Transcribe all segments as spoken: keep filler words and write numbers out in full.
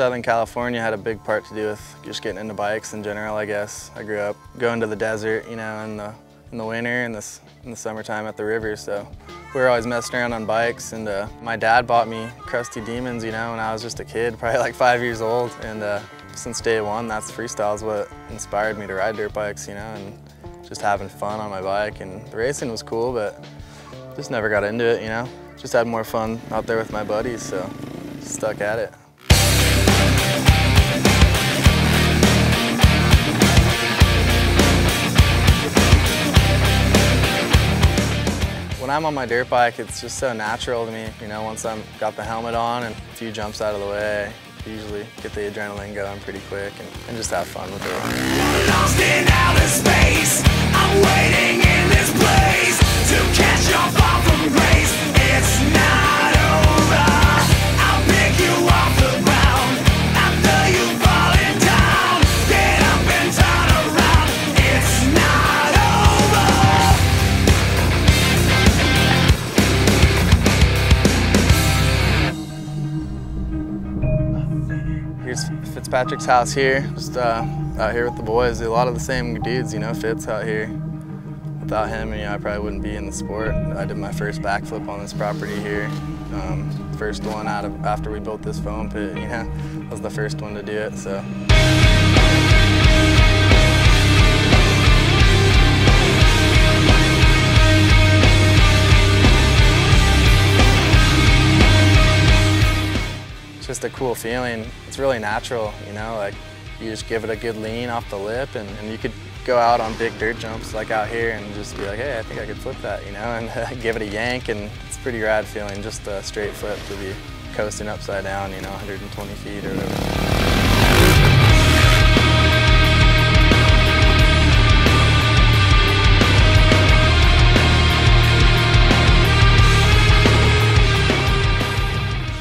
Southern California had a big part to do with just getting into bikes in general, I guess. I grew up going to the desert, you know, in the, in the winter and the, in the summertime at the river, so we were always messing around on bikes. And uh, my dad bought me Krusty Demons, you know, when I was just a kid, probably like five years old. And uh, since day one, that's freestyle's what inspired me to ride dirt bikes, you know, and just having fun on my bike. And the racing was cool, but just never got into it, you know. Just had more fun out there with my buddies, so stuck at it. When I'm on my dirt bike, it's just so natural to me. You know, once I've got the helmet on and a few jumps out of the way, I usually get the adrenaline going pretty quick and, and just have fun with it. I'm lost in outer space. I'm waiting in this place to catch your fall from grace. It's not over. I'll pick you off the ground after you've fallen down. Get up and turn around. It's not over. Here's Fitzpatrick's house here, just uh, out here with the boys. A lot of the same dudes, you know, Fitz out here. Without him, you know, I probably wouldn't be in the sport. I did my first backflip on this property here. Um, first one out of after we built this foam pit, you know, I was the first one to do it, so. It's just a cool feeling. It's really natural, you know, like you just give it a good lean off the lip and, and you could go out on big dirt jumps like out here and just be like, hey, I think I could flip that, you know, and uh, give it a yank, and it's a pretty rad feeling, just a straight flip to be coasting upside down, you know, one hundred twenty feet or whatever.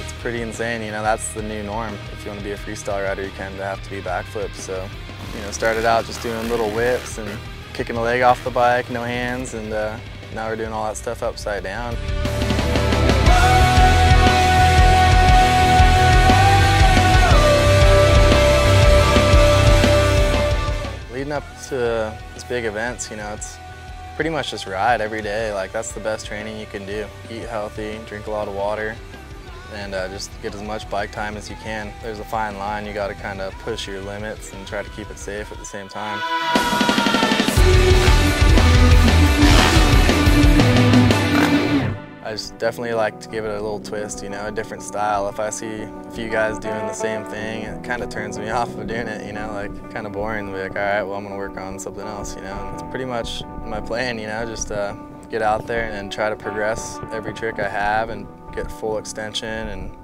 It's pretty insane, you know, that's the new norm. If you want to be a freestyle rider, you kind of have to be backflips, so. You know, started out just doing little whips and kicking a leg off the bike, no hands, and uh, now we're doing all that stuff upside down. Leading up to these big events, you know, it's pretty much just ride every day. Like, that's the best training you can do. Eat healthy, drink a lot of water, and uh, just get as much bike time as you can. There's a fine line, you gotta kind of push your limits and try to keep it safe at the same time. I just definitely like to give it a little twist, you know, a different style. If I see a few guys doing the same thing, it kind of turns me off of doing it, you know, like kind of boring to be like, all right, well, I'm gonna work on something else, you know. And it's pretty much my plan, you know, just uh, get out there and, and try to progress every trick I have and get full extension and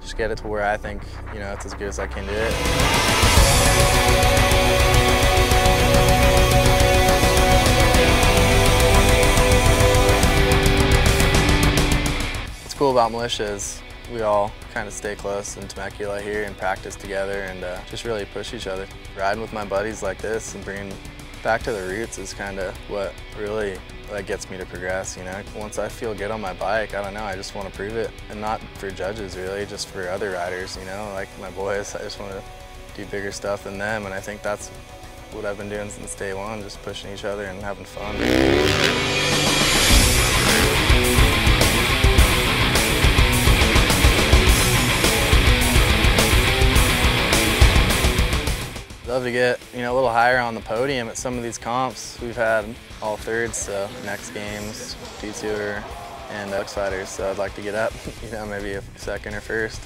just get it to where I think, you know, it's as good as I can do it. What's cool about Mulisha is we all kind of stay close in Temecula here and practice together and uh, just really push each other. Riding with my buddies like this and bringing back to the roots is kind of what really that gets me to progress, you know. Once I feel good on my bike, I don't know, I just want to prove it. And not for judges really, just for other riders, you know, like my boys, I just want to do bigger stuff than them, and I think that's what I've been doing since day one, just pushing each other and having fun. Love to get, you know, a little higher on the podium at some of these comps. We've had all thirds, so next games, D two R, and X Fighters, so I'd like to get up, you know, maybe a second or first.